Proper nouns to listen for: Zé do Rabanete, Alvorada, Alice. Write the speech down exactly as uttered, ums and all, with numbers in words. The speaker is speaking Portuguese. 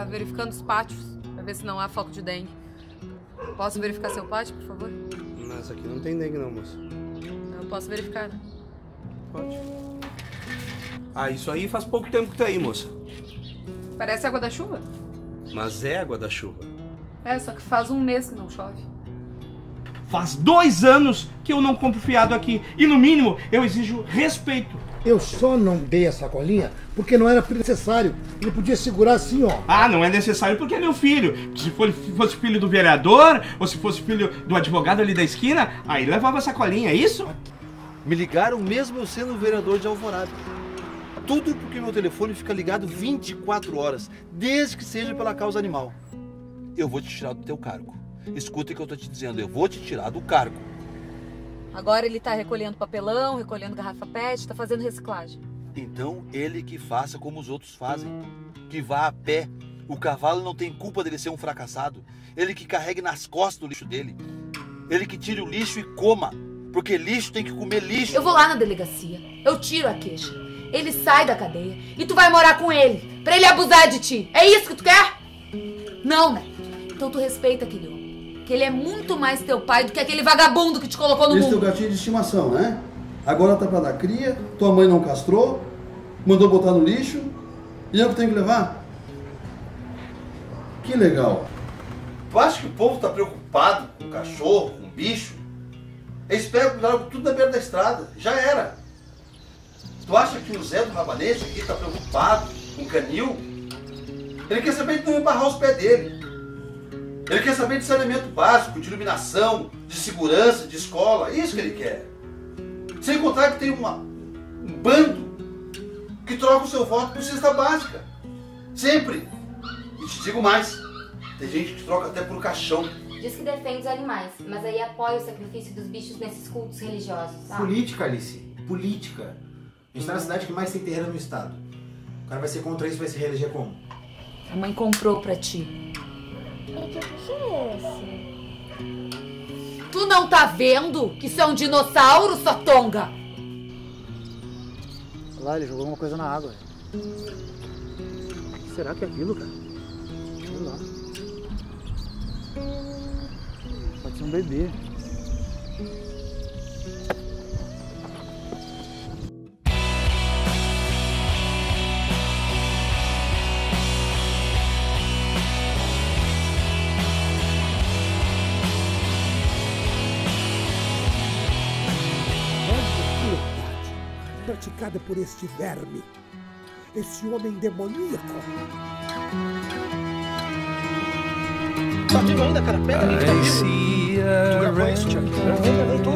ficar verificando os pátios, pra ver se não há foco de dengue. Posso verificar seu pátio, por favor? Mas aqui não tem dengue não, moço. Eu posso verificar, né? Pode. Ah, isso aí faz pouco tempo que tá aí, moça. Parece água da chuva? Mas é água da chuva. É, só que faz um mês que não chove. Faz dois anos que eu não compro fiado aqui. E no mínimo, eu exijo respeito. Eu só não dei a sacolinha porque não era necessário. Ele podia segurar assim, ó. Ah, não é necessário porque é meu filho. Se fosse filho do vereador, ou se fosse filho do advogado ali da esquina, aí levava a sacolinha, é isso? Me ligaram mesmo eu sendo vereador de Alvorada. Tudo porque meu telefone fica ligado vinte e quatro horas, desde que seja pela causa animal. Eu vou te tirar do teu cargo. Escuta o que eu tô te dizendo, eu vou te tirar do cargo. Agora ele tá recolhendo papelão, recolhendo garrafa pet, tá fazendo reciclagem. Então ele que faça como os outros fazem, que vá a pé. O cavalo não tem culpa dele ser um fracassado. Ele que carregue nas costas o lixo dele. Ele que tire o lixo e coma, porque lixo tem que comer lixo. Eu vou lá na delegacia, eu tiro a queixa. Ele sai da cadeia e tu vai morar com ele, pra ele abusar de ti. É isso que tu quer? Não, né? Então tu respeita aquele homem. Ele é muito mais teu pai do que aquele vagabundo que te colocou no mundo. Esse teu gatinho de estimação, né? Agora tá pra dar cria, tua mãe não castrou, mandou botar no lixo, e eu que tenho que levar? Que legal. Tu acha que o povo tá preocupado com o cachorro, com o bicho? Eles pegam e largam tudo na beira da estrada, já era. Tu acha que o Zé do Rabanete aqui tá preocupado com o canil? Ele quer saber de não embarrar os pés dele. Ele quer saber de saneamento básico, de iluminação, de segurança, de escola. É isso que ele quer. Sem contar que tem uma, um bando que troca o seu voto por cesta básica. Sempre. E te digo mais. Tem gente que troca até por caixão. Diz que defende os animais, mas aí apoia o sacrifício dos bichos nesses cultos religiosos, sabe? Política, Alice. Política. A gente tá na cidade que mais tem terreno no estado. O cara vai ser contra isso, vai se reeleger como? A mãe comprou pra ti. Que bicho é esse? Tu não tá vendo que isso é um dinossauro, sua tonga? Olha lá, ele jogou alguma coisa na água. O que será que é aquilo, cara? Olha lá. Pode ser um bebê. Praticada por este verme, esse homem demoníaco. Tá vivo ainda, cara. Pega ali, tá vivo. Tu gravou isso, Tiago?